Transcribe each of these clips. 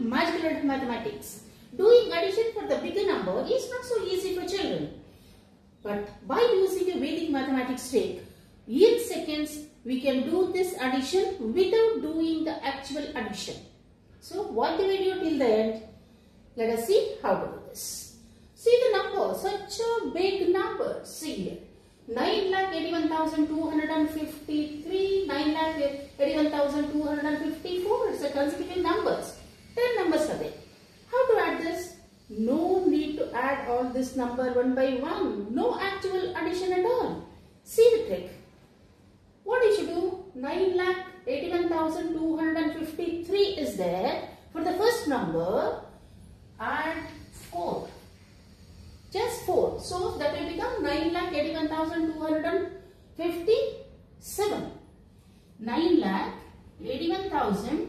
much learned mathematics. Doing addition for the bigger number is not so easy for children. But by using a Vedic mathematics trick, in seconds we can do this addition without doing the actual addition. So watch the video till the end. Let us see how to do this. See the number, such a big number. See here. 9,81,253, 9,81,254 is the consecutive numbers. 10 numbers are there. How to add this? No need to add all this number one by one. No actual addition at all. See the trick. What you should do? 9,81,253 is there. For the first number, add 4. Just 4. So that will become 9,81,257. 9,81,257.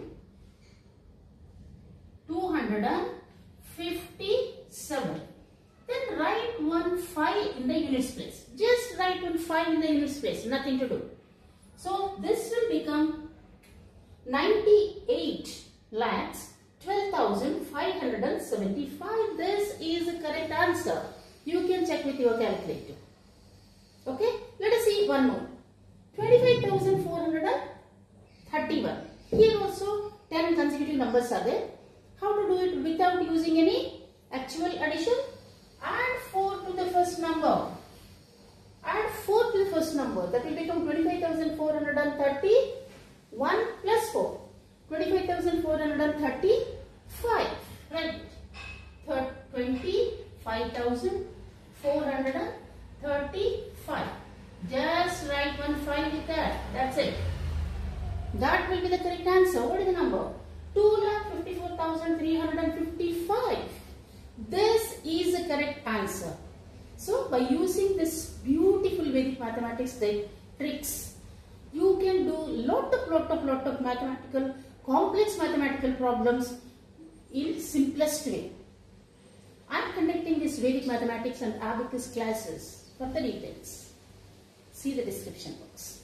Then write 1 5 in the units place. Just write 1 5 in the units place. Nothing to do. So this will become 98,12,575. This is the correct answer. You can check with your calculator. Okay, let us see one more. 25,431. Here also 10 consecutive numbers are there. How to do it without using any actual addition? Add 4 to the first number. Add 4 to the first number. That will become 25,431 plus 4. 25,435. Right. 25,435. Just write 1 5 with that. That's it. That will be the correct answer. What is the number? 2,54,355. This is the correct answer. So by using this beautiful Vedic mathematics tricks, you can do lot of mathematical complex mathematical problems in simplest way. I am conducting this Vedic mathematics and abacus classes. For the details, see the description box.